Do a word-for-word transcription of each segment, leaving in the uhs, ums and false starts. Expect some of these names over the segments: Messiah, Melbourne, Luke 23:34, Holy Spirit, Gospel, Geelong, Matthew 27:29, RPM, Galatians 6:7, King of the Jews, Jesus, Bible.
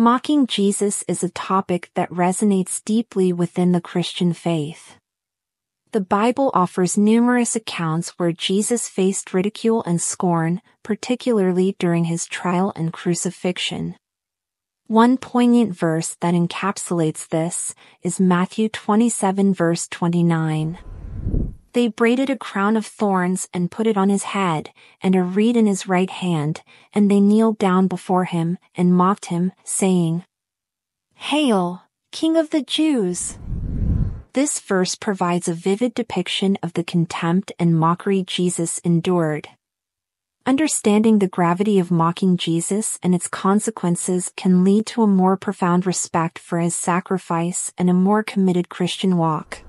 Mocking Jesus is a topic that resonates deeply within the Christian faith. The Bible offers numerous accounts where Jesus faced ridicule and scorn, particularly during his trial and crucifixion. One poignant verse that encapsulates this is Matthew twenty-seven verse twenty-nine. They braided a crown of thorns and put it on his head, and a reed in his right hand, and they kneeled down before him, and mocked him, saying, "Hail, King of the Jews!" This verse provides a vivid depiction of the contempt and mockery Jesus endured. Understanding the gravity of mocking Jesus and its consequences can lead to a more profound respect for his sacrifice and a more committed Christian walk.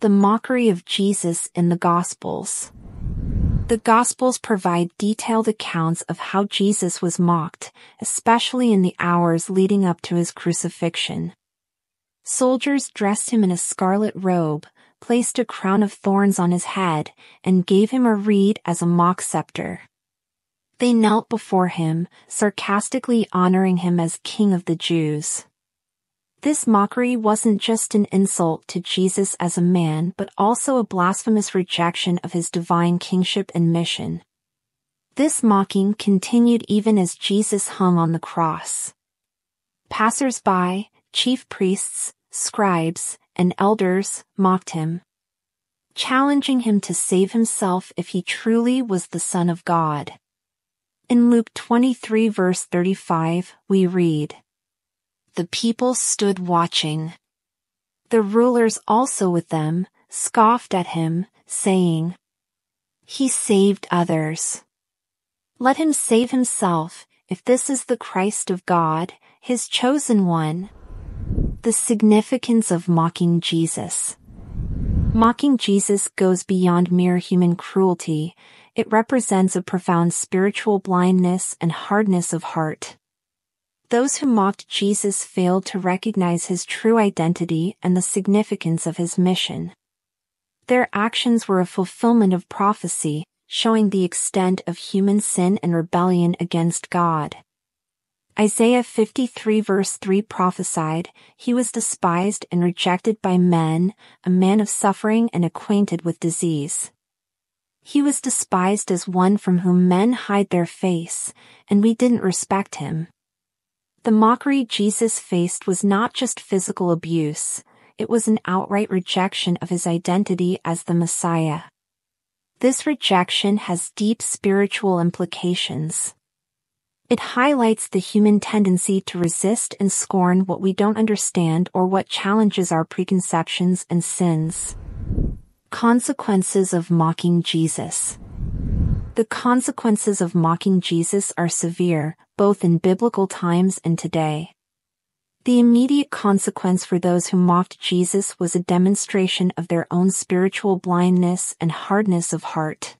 The mockery of Jesus in the Gospels. The Gospels provide detailed accounts of how Jesus was mocked, especially in the hours leading up to his crucifixion. Soldiers dressed him in a scarlet robe, placed a crown of thorns on his head, and gave him a reed as a mock scepter. They knelt before him, sarcastically honoring him as King of the Jews. This mockery wasn't just an insult to Jesus as a man, but also a blasphemous rejection of his divine kingship and mission. This mocking continued even as Jesus hung on the cross. Passers-by, chief priests, scribes, and elders mocked him, challenging him to save himself if he truly was the Son of God. In Luke twenty-three verse thirty-five, we read, "The people stood watching. The rulers also with them, scoffed at him, saying, 'He saved others. Let him save himself, if this is the Christ of God, his chosen one.'" The significance of mocking Jesus. Mocking Jesus goes beyond mere human cruelty. It represents a profound spiritual blindness and hardness of heart. Those who mocked Jesus failed to recognize his true identity and the significance of his mission. Their actions were a fulfillment of prophecy, showing the extent of human sin and rebellion against God. Isaiah fifty-three verse three prophesied, "He was despised and rejected by men, a man of suffering and acquainted with disease. He was despised as one from whom men hide their face, and we didn't respect him." The mockery Jesus faced was not just physical abuse, it was an outright rejection of his identity as the Messiah. This rejection has deep spiritual implications. It highlights the human tendency to resist and scorn what we don't understand or what challenges our preconceptions and sins. Consequences of mocking Jesus. The consequences of mocking Jesus are severe, both in biblical times and today. The immediate consequence for those who mocked Jesus was a demonstration of their own spiritual blindness and hardness of heart.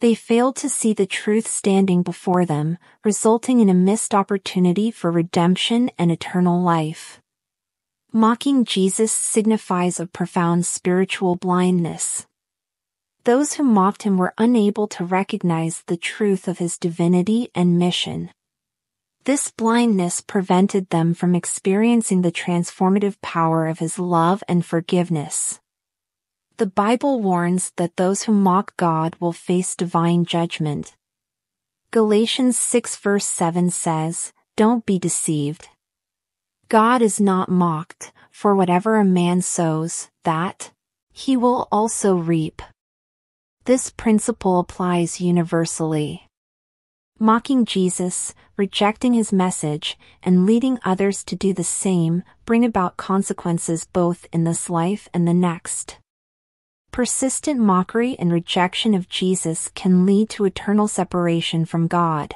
They failed to see the truth standing before them, resulting in a missed opportunity for redemption and eternal life. Mocking Jesus signifies a profound spiritual blindness. Those who mocked him were unable to recognize the truth of his divinity and mission. This blindness prevented them from experiencing the transformative power of his love and forgiveness. The Bible warns that those who mock God will face divine judgment. Galatians six verse seven says, "Don't be deceived. God is not mocked, for whatever a man sows, that he will also reap." This principle applies universally. Mocking Jesus, rejecting his message, and leading others to do the same bring about consequences both in this life and the next. Persistent mockery and rejection of Jesus can lead to eternal separation from God.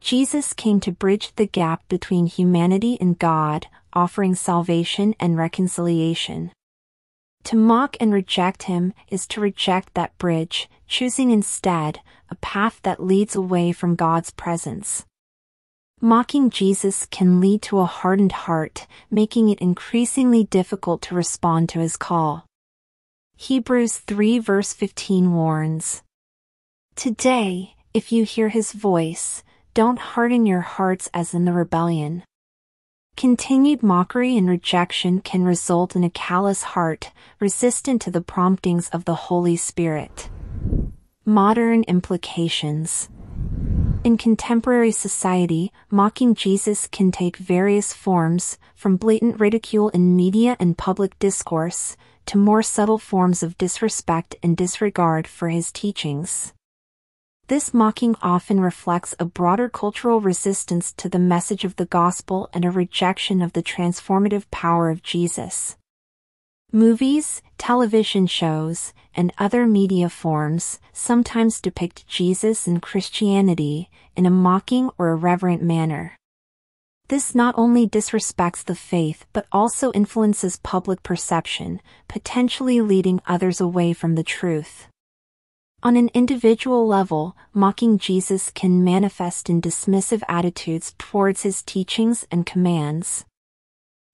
Jesus came to bridge the gap between humanity and God, offering salvation and reconciliation. To mock and reject him is to reject that bridge, choosing instead a path that leads away from God's presence. Mocking Jesus can lead to a hardened heart, making it increasingly difficult to respond to his call. Hebrews three verse fifteen warns, "Today, if you hear his voice, don't harden your hearts as in the rebellion. Continued mockery and rejection can result in a callous heart, resistant to the promptings of the Holy Spirit. Modern implications. In contemporary society, mocking Jesus can take various forms, from blatant ridicule in media and public discourse, to more subtle forms of disrespect and disregard for his teachings. This mocking often reflects a broader cultural resistance to the message of the gospel and a rejection of the transformative power of Jesus. Movies, television shows, and other media forms sometimes depict Jesus and Christianity in a mocking or irreverent manner. This not only disrespects the faith but also influences public perception, potentially leading others away from the truth. On an individual level, mocking Jesus can manifest in dismissive attitudes towards his teachings and commands.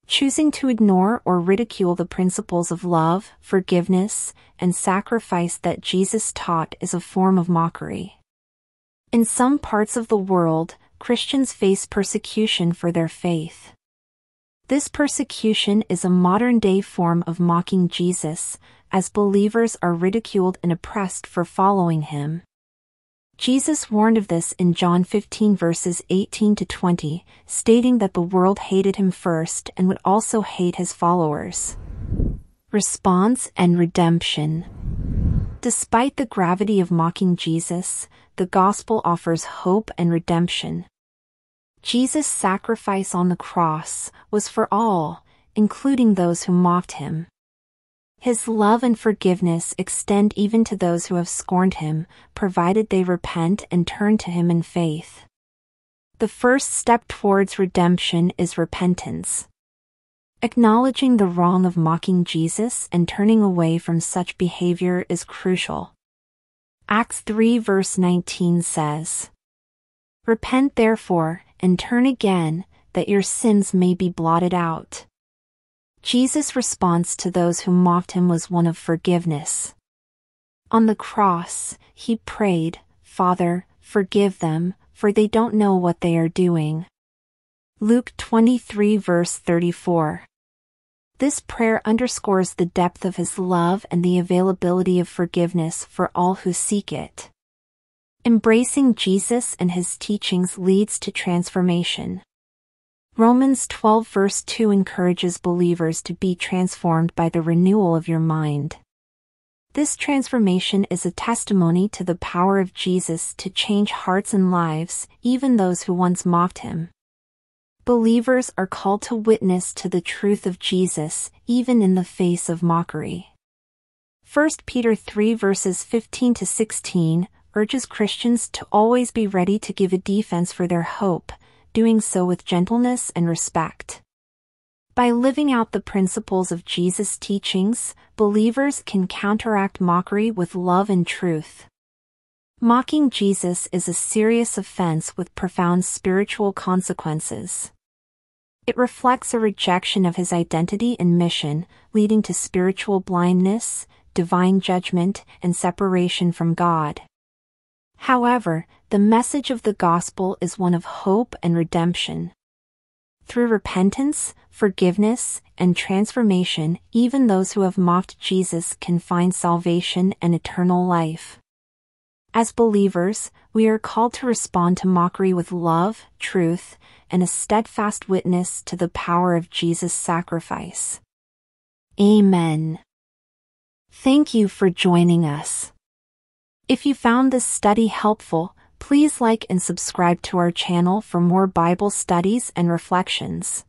Choosing to ignore or ridicule the principles of love, forgiveness, and sacrifice that Jesus taught is a form of mockery. In some parts of the world, Christians face persecution for their faith. This persecution is a modern-day form of mocking Jesus, as believers are ridiculed and oppressed for following him. Jesus warned of this in John fifteen verses eighteen to twenty, stating that the world hated him first and would also hate his followers. Response and redemption. Despite the gravity of mocking Jesus, the gospel offers hope and redemption. Jesus' sacrifice on the cross was for all, including those who mocked him. His love and forgiveness extend even to those who have scorned him, provided they repent and turn to him in faith. The first step towards redemption is repentance. Acknowledging the wrong of mocking Jesus and turning away from such behavior is crucial. Acts three verse nineteen says, "Repent therefore, and turn again, that your sins may be blotted out." Jesus' response to those who mocked him was one of forgiveness. On the cross, he prayed, "Father, forgive them, for they don't know what they are doing." Luke twenty-three verse thirty-four. This prayer underscores the depth of his love and the availability of forgiveness for all who seek it. Embracing Jesus and his teachings leads to transformation. Romans twelve verse two encourages believers to be transformed by the renewal of your mind. This transformation is a testimony to the power of Jesus to change hearts and lives, even those who once mocked him. Believers are called to witness to the truth of Jesus, even in the face of mockery. First Peter three verses fifteen to sixteen urges Christians to always be ready to give a defense for their hope, doing so with gentleness and respect. By living out the principles of Jesus' teachings, believers can counteract mockery with love and truth. Mocking Jesus is a serious offense with profound spiritual consequences. It reflects a rejection of his identity and mission, leading to spiritual blindness, divine judgment, and separation from God. However, the message of the gospel is one of hope and redemption. Through repentance, forgiveness, and transformation, even those who have mocked Jesus can find salvation and eternal life. As believers, we are called to respond to mockery with love, truth, and a steadfast witness to the power of Jesus' sacrifice. Amen. Thank you for joining us. If you found this study helpful, please like and subscribe to our channel for more Bible studies and reflections.